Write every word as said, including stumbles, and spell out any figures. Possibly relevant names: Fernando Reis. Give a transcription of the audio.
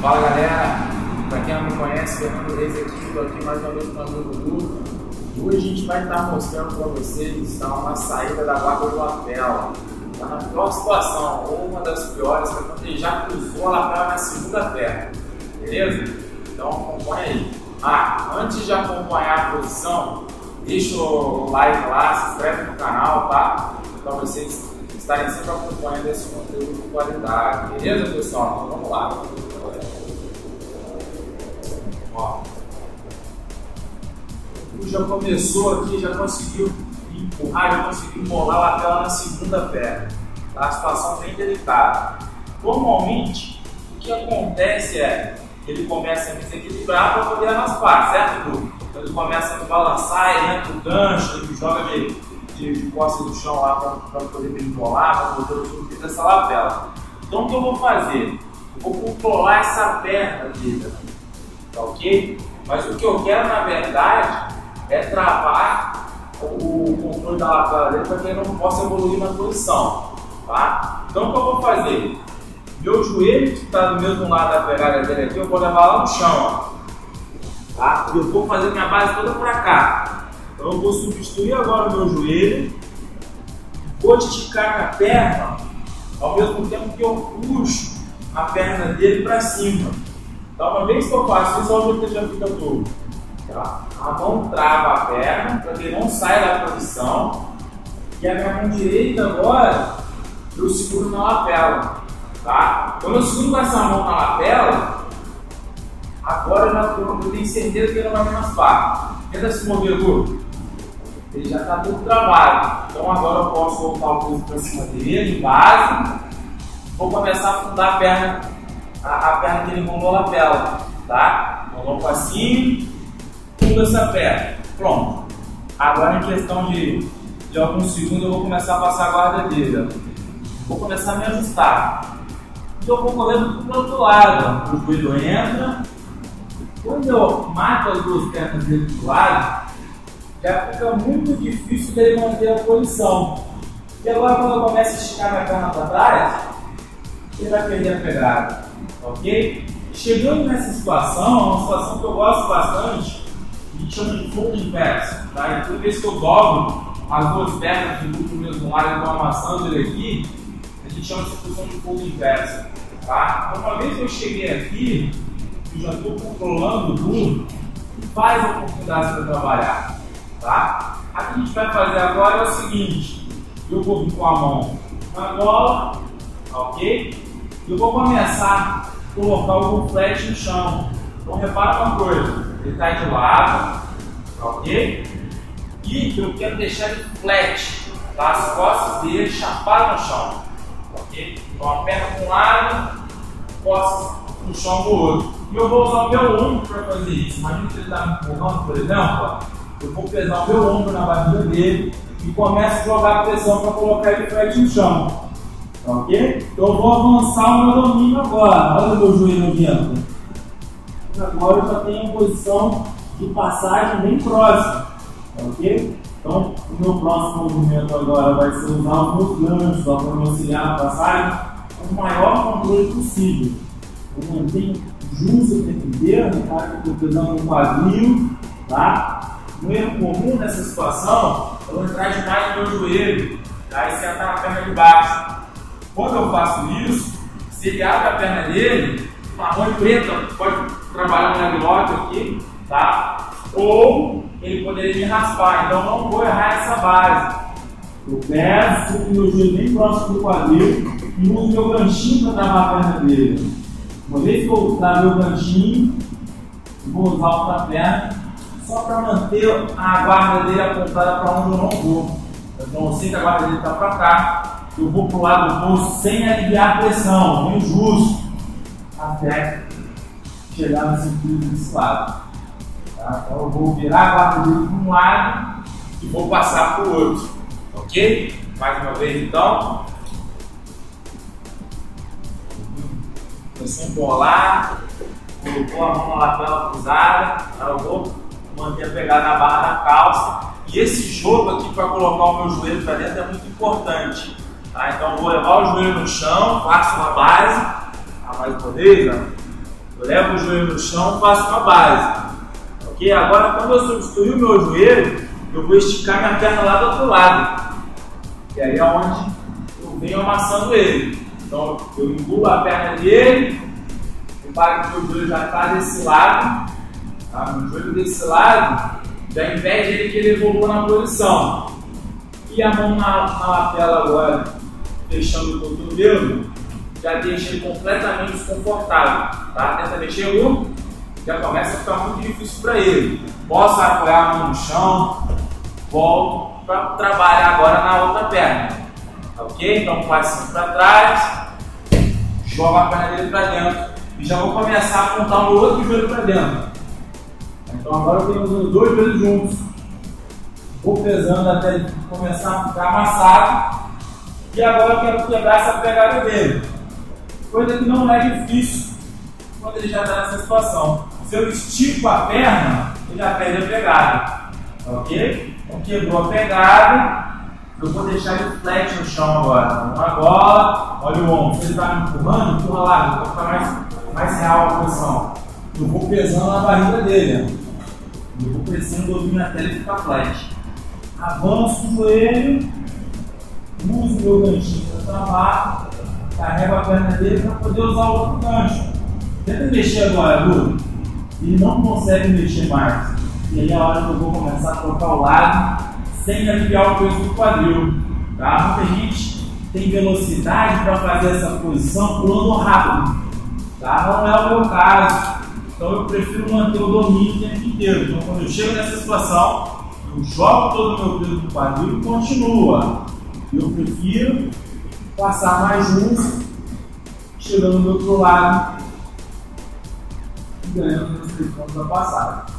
Fala galera, para quem não me conhece, Fernando Reis aqui, estou aqui mais uma vez com o Dudu. Hoje a gente vai estar mostrando para vocês uma saída da barba do lapela. Está na pior situação, ou uma das piores, para quem já cruzou a lapela na segunda terra, beleza? Então acompanha aí. Ah, antes de acompanhar a posição, deixa o like lá, se inscreve no canal, tá? Para vocês estarem sempre acompanhando esse conteúdo de qualidade, beleza pessoal? Então vamos lá. Ó, já começou aqui, já conseguiu empurrar, já conseguiu molar a lapela na segunda perna. Tá? A situação bem delicada. Normalmente, o que acontece é que ele começa a desequilibrar para poder raspar, certo, Bruno? Então, ele começa a balançar, ele entra o gancho, ele joga de, de, de costas do chão lá para poder me molar, para poder subir essa lapela. Então, o que eu vou fazer? Eu vou controlar essa perna dele. Ok? Mas o que eu quero na verdade é travar o controle da lapela dele para que ele não possa evoluir na posição, tá? Então o que eu vou fazer? Meu joelho que está do mesmo lado da pegada dele aqui, eu vou levar lá no chão, ó, tá? E eu vou fazer minha base toda para cá. Então eu vou substituir agora o meu joelho, vou esticar a perna ao mesmo tempo que eu puxo a perna dele para cima. Então, uma vez que eu faço isso, olha o que já fica todo. Tá? A mão trava a perna, para que não saia da posição. E a minha mão direita agora, eu seguro na lapela. Tá? Quando eu seguro com essa mão na lapela, agora eu, já, eu tenho certeza que ele não vai me raspar. Tenta se mover, Gu. Ele já está todo travado. Então, agora eu posso voltar o corpo para cima dele, em base. Vou começar a afundar a perna. A, a perna que ele molou a lapela, tá? Molou um passinho, pula essa perna, pronto. Agora, em questão de, de alguns segundos, eu vou começar a passar a guarda dele. Vou começar a me ajustar. E eu vou correndo para o outro lado. O joelho entra. Quando eu mato as duas pernas dele do lado, já fica muito difícil dele manter a posição. E agora, quando eu começo a esticar minha perna para trás, ele vai perder a pegada. Ok? Chegando nessa situação, uma situação que eu gosto bastante, a gente chama de fold inverso, tá? E toda vez que eu dobro as duas pernas do grupo mesmo lado, então amassando ele aqui, a gente chama de situação de fold inverso, tá? Então, uma vez que eu cheguei aqui, eu já estou controlando o grupo, faz a oportunidade para trabalhar, tá? O que a gente vai fazer agora é o seguinte: eu vou vir com a mão na gola, ok? Eu vou começar a colocar o flat no chão. Então repara uma coisa, ele está de lado, ok? E eu quero deixar ele flat, tá? As costas dele chapadas no chão, ok? Então a perna para um lado, costas no chão do outro. E eu vou usar o meu ombro para fazer isso. Imagina que ele está me empurrando, por exemplo, eu vou pesar o meu ombro na barriga dele e começo a jogar a pressão para colocar ele flat no chão. Ok? Então eu vou avançar o meu domínio agora. Olha o meu joelho vindo. Agora eu já tenho a posição de passagem bem próxima. Ok? Então o meu próximo movimento agora vai ser usar os meus ganchos para me auxiliar na passagem com o maior controle possível. Eu mantenho justo o tempo inteiro, tá? Que eu estou pesando no quadril. Tá? Um erro comum nessa situação é eu entrar demais no meu joelho, tá? E sentar a perna de baixo. Quando eu faço isso, se ele abre a perna dele, marrom e preta, pode trabalhar um leglock aqui, tá? Ou ele poderia me raspar, então não vou errar essa base. Eu peço o meu joelho bem próximo do quadril e uso meu ganchinho para travar a perna dele. Uma vez que eu usar meu ganchinho, vou usar outra perna só para manter a guarda dele apontada para onde eu não vou. Então eu sei que a guarda dele está para cá. Eu vou pro lado do bolso sem aliviar a pressão, bem justo, até chegar no sentido desse lado. Tá? Então eu vou virar a guarda dele para um lado e vou passar para o outro. Ok? Mais uma vez então. Começou a embolar, colocou a mão na lapela cruzada, agora eu vou manter a pegada na barra da calça. E esse jogo aqui para colocar o meu joelho para dentro é muito importante. Tá, então vou levar o joelho no chão, faço uma base, a mais poder, Eu levo o joelho no chão, faço uma base. Ok? Agora, quando eu substituir o meu joelho, eu vou esticar minha perna lá do outro lado. E aí é onde eu venho amassando ele. Então, eu engulo a perna dele, repara que o meu joelho já está desse lado. Tá? O joelho desse lado já impede ele que ele evolua na posição. E a mão na, na lapela agora, fechando o cotovelo, já deixa ele completamente desconfortável. Tá? Tenta mexer o, já começa a ficar muito difícil para ele. Posso apoiar a mão no chão, volto para trabalhar agora na outra perna. Ok? Então passo para trás, jogo a perna dele para dentro e já vou começar a apontar o meu outro joelho para dentro. Então agora eu tenho os dois joelhos juntos. Vou pesando até ele começar a ficar amassado. E agora eu quero quebrar essa pegada dele. Coisa que não é difícil quando ele já está nessa situação. Se eu estico a perna, ele já perde a pegada. Ok? Então quebrou a pegada. Eu vou deixar ele flat no chão agora. Então, agora, olha o ombro. Se ele está me empurrando, empurra lá. Vou ficar mais, mais real a posição. Eu vou pesando na barriga dele. Eu vou crescendo o domínio até ele ficar flat. Avanço o joelho, uso o meu ganchinho para travar, carrego a perna dele para poder usar o outro gancho. Tenta mexer agora, Lu. Ele não consegue mexer mais. E aí é a hora que eu vou começar a trocar o lado sem aliviar o peso do quadril. Tá? Muita gente tem velocidade para fazer essa posição pulando rápido. Tá? Não é o meu caso. Então eu prefiro manter o domínio o tempo inteiro. Então quando eu chego nessa situação, eu jogo todo o meu peso do quadril e continua. Eu prefiro passar mais um, chegando do outro lado e ganhando os três pontos da passada.